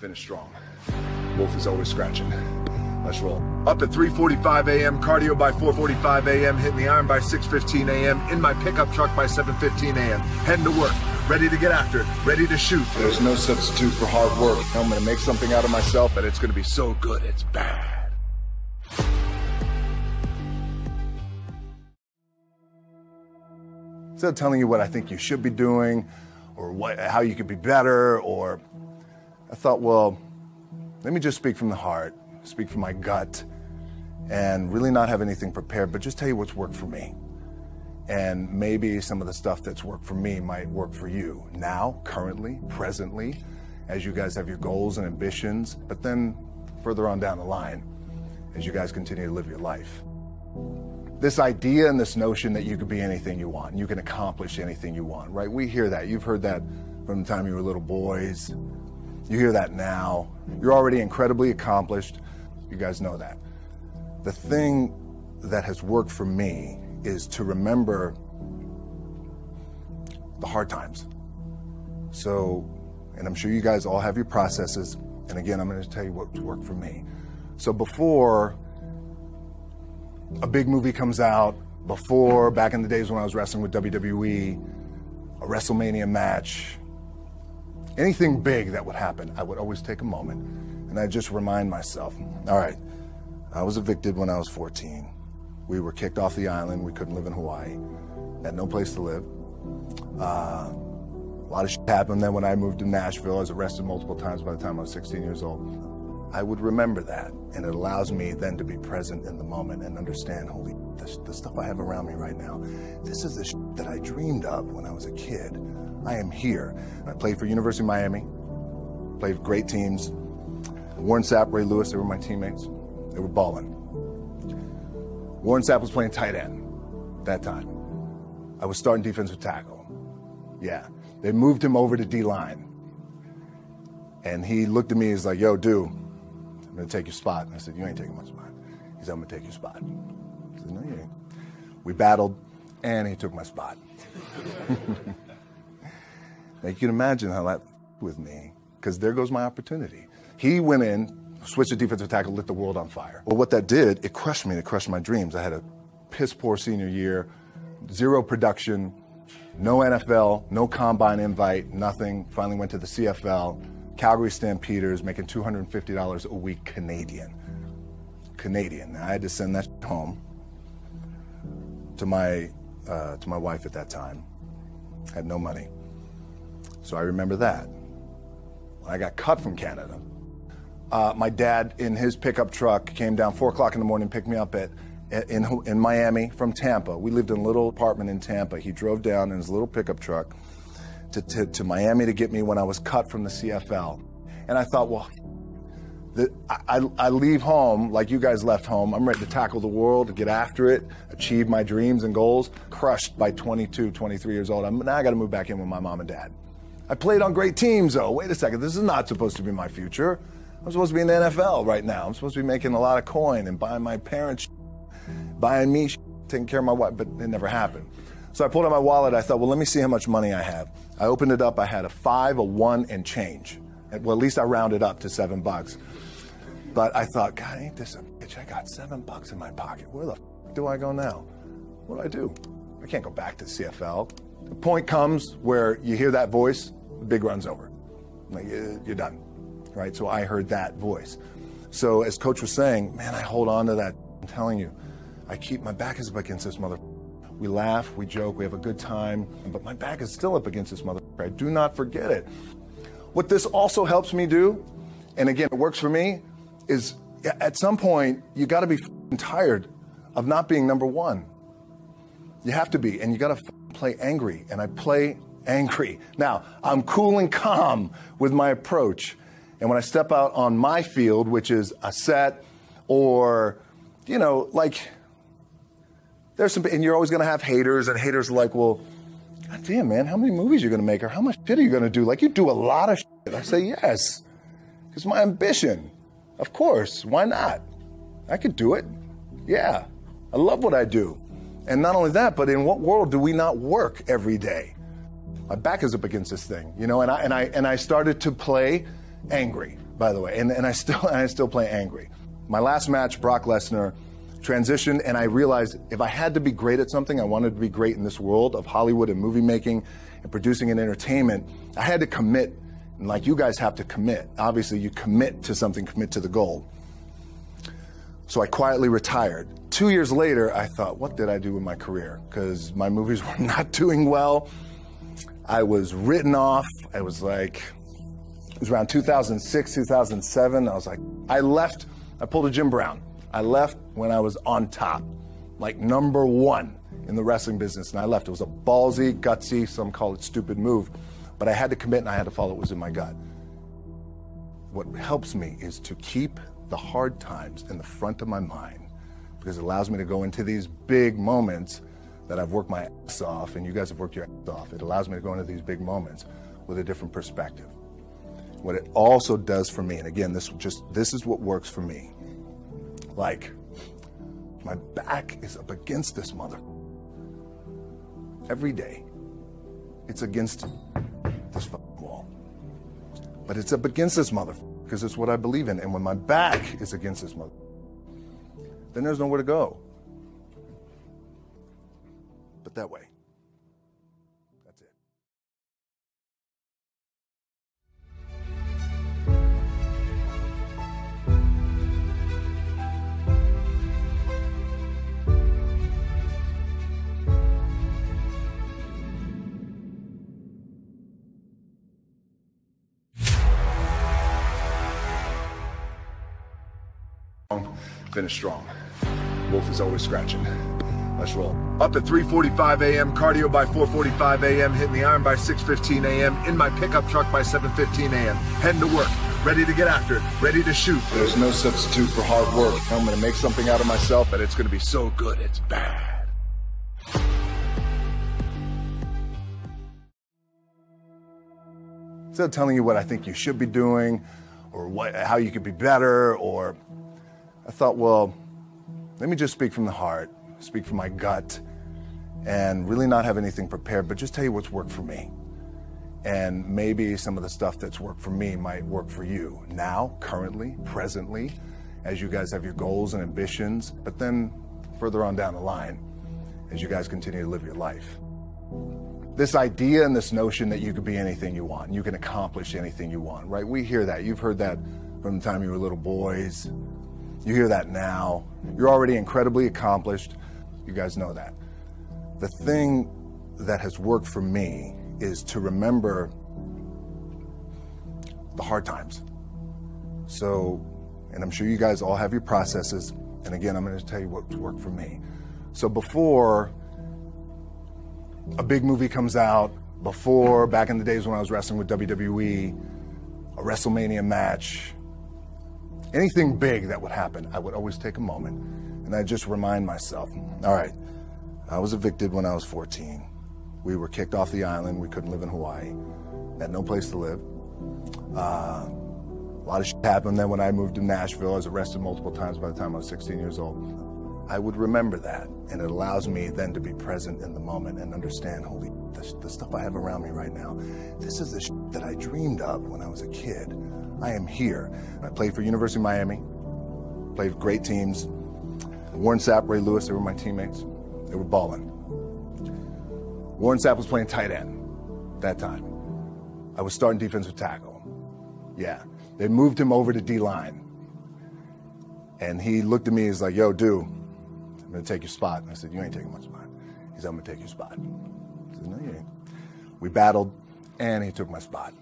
Finish strong. Wolf is always scratching. Let's roll. Up at 3:45 a.m., cardio by 4:45 a.m., hitting the iron by 6:15 a.m., in my pickup truck by 7:15 a.m., heading to work, ready to get after it, ready to shoot. There's no substitute for hard work. I'm going to make something out of myself, and it's going to be so good, it's bad. Instead of telling you what I think you should be doing or what, how you could be better, or I thought, well, let me just speak from the heart, speak from my gut, and really not have anything prepared, but just tell you what's worked for me. And maybe some of the stuff that's worked for me might work for you now, currently, presently, as you guys have your goals and ambitions, but then further on down the line, as you guys continue to live your life. This idea and this notion that you could be anything you want, you can accomplish anything you want, right? We hear that. You've heard that from the time you were little boys. You hear that now. You're already incredibly accomplished. You guys know that. The thing that has worked for me is to remember the hard times. So, and I'm sure you guys all have your processes. And again, I'm going to tell you what worked for me. So before a big movie comes out, before, back in the days when I was wrestling with WWE, a WrestleMania match, anything big that would happen, I would always take a moment and I'd just remind myself, all right, I was evicted when I was 14. We were kicked off the island. We couldn't live in Hawaii. Had no place to live. A lot of shit happened. Then when I moved to Nashville, I was arrested multiple times by the time I was 16 years old. I would remember that, and it allows me then to be present in the moment and understand, holy, the stuff I have around me right now, this is the shit that I dreamed of when I was a kid. I am here. I played for University of Miami, played great teams. Warren Sapp, Ray Lewis, they were my teammates. They were balling. Warren Sapp was playing tight end that time. I was starting defensive tackle. Yeah, they moved him over to D-line. And he looked at me, he's like, yo, dude, I'm gonna take your spot. And I said, you ain't taking my spot. He said, I'm gonna take your spot. I said, no, you ain't. We battled, and he took my spot. Now, you can imagine how that with me, because there goes my opportunity. He went in, switched to defensive tackle, lit the world on fire. Well, what that did, it crushed me, it crushed my dreams. I had a piss-poor senior year, zero production, no NFL, no combine invite, nothing. Finally went to the CFL. Calgary Stampeders, making $250 a week Canadian. Canadian. Now, I had to send that home to my wife at that time. Had no money. So I remember that. When I got cut from Canada, my dad in his pickup truck came down 4 o'clock in the morning, picked me up in Miami from Tampa. We lived in a little apartment in Tampa. He drove down in his little pickup truck to Miami to get me when I was cut from the CFL. And I thought, well, I leave home like you guys left home. I'm ready to tackle the world, get after it, achieve my dreams and goals. Crushed by 22, 23 years old. Now I got to move back in with my mom and dad. I played on great teams, though. Wait a second, this is not supposed to be my future. I'm supposed to be in the NFL right now. I'm supposed to be making a lot of coin and buying my parents buying me taking care of my wife, but it never happened. So I pulled out my wallet. I thought, well, let me see how much money I have. I opened it up. I had $5, $1, and change. Well, at least I rounded up to $7. But I thought, God, ain't this a bitch? I got $7 in my pocket. Where the f do I go now? What do I do? I can't go back to CFL. The point comes where you hear that voice, the big run's over. Like, you're done, right? So I heard that voice. So as Coach was saying, man, I hold on to that. I'm telling you, I keep my back is up against this mother. We laugh, we joke, we have a good time, but my back is still up against this motherfucker. I do not forget it. What this also helps me do, and again, it works for me, is at some point, you gotta be tired of not being number one. You have to be, and you gotta play angry, and I play angry. Now, I'm cool and calm with my approach, and when I step out on my field, which is a set, or, you know, like, there's some, and you're always going to have haters, and haters are like, well, God damn, man, how many movies are you going to make, or how much shit are you going to do? Like, you do a lot of shit. I say, yes, because my ambition, of course, why not? I could do it. Yeah, I love what I do. And not only that, but in what world do we not work every day? My back is up against this thing, you know, and I started to play angry. by the way, and I still play angry. My last match, Brock Lesnar, transitioned, and I realized if I had to be great at something, I wanted to be great in this world of Hollywood and movie making and producing and entertainment. I had to commit, and like you guys have to commit. Obviously, you commit to something, commit to the goal. So I quietly retired. 2 years later, I thought, what did I do with my career? Because my movies were not doing well. I was written off. I was like, it was around 2006, 2007. I was like, I left. I pulled a Jim Brown. I left when I was on top, like number one in the wrestling business, and I left. It was a ballsy, gutsy, some call it stupid move, but I had to commit and I had to follow what was in my gut. What helps me is to keep the hard times in the front of my mind, because it allows me to go into these big moments that I've worked my ass off, and you guys have worked your ass off. It allows me to go into these big moments with a different perspective. What it also does for me, and again, this is what works for me. Like, my back is up against this mother. Every day, it's against this wall. But it's up against this mother, because it's what I believe in. And when my back is against this mother, then there's nowhere to go but that way. That's it. Finish strong. Wolf is always scratching. Let's roll. Up at 3:45 a.m., cardio by 4:45 a.m., hitting the iron by 6:15 a.m., in my pickup truck by 7:15 a.m., heading to work, ready to get after it, ready to shoot. There's no substitute for hard work. I'm going to make something out of myself, and it's going to be so good, it's bad. Instead of telling you what I think you should be doing, or how you could be better, or I thought, well, let me just speak from the heart, speak from my gut, and really not have anything prepared, but just tell you what's worked for me. And maybe some of the stuff that's worked for me might work for you now, currently, presently, as you guys have your goals and ambitions, but then further on down the line, as you guys continue to live your life. This idea and this notion that you could be anything you want, you can accomplish anything you want, right? We hear that. You've heard that from the time you were little boys. You hear that now. You're already incredibly accomplished. You guys know that. The thing that has worked for me is to remember the hard times. So, and I'm sure you guys all have your processes. And again, I'm going to tell you what worked for me. So before a big movie comes out, before back in the days when I was wrestling with WWE, a WrestleMania match, anything big that would happen, I would always take a moment and I just remind myself, all right, I was evicted when I was 14. We were kicked off the island. We couldn't live in Hawaii. Had no place to live. A lot of shit happened. Then when I moved to Nashville, I was arrested multiple times by the time I was 16 years old. I would remember that, and it allows me then to be present in the moment and understand, holy, the stuff I have around me right now, this is the shit that I dreamed of when I was a kid. I am here. I played for University of Miami, played for great teams. Warren Sapp, Ray Lewis, they were my teammates. They were balling. Warren Sapp was playing tight end that time. I was starting defensive tackle. Yeah, they moved him over to D-line. And he looked at me, he's like, yo, dude, I'm gonna take your spot. And I said, you ain't taking my spot. He said, I'm gonna take your spot. I said, no, you ain't. We battled, and he took my spot.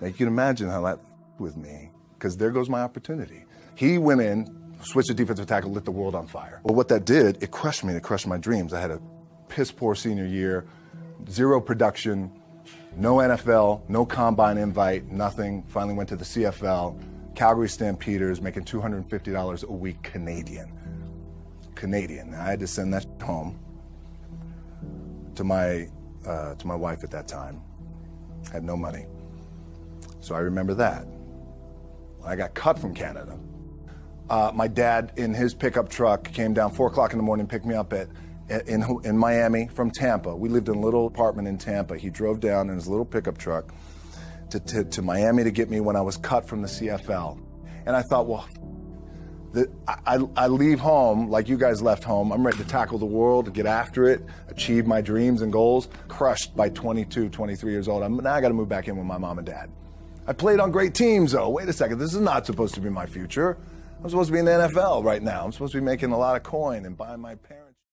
Now, you can imagine how that with me, because there goes my opportunity. He went in, switched to defensive tackle, lit the world on fire. Well, what that did, it crushed me, it crushed my dreams. I had a piss-poor senior year, zero production, no NFL, no combine invite, nothing. Finally went to the CFL, Calgary Stampeders, making $250 a week Canadian. Canadian. I had to send that home to my wife at that time. Had no money. So I remember that. I got cut from Canada. My dad, in his pickup truck, came down 4 o'clock in the morning, picked me up in Miami from Tampa. We lived in a little apartment in Tampa. He drove down in his little pickup truck, to Miami to get me when I was cut from the CFL. And I thought, well, I leave home like you guys left home. I'm ready to tackle the world, to get after it, achieve my dreams and goals. Crushed by 22, 23 years old. Now I got to move back in with my mom and dad. I played on great teams, though. Wait a second, this is not supposed to be my future. I'm supposed to be in the NFL right now. I'm supposed to be making a lot of coin and buying my parents.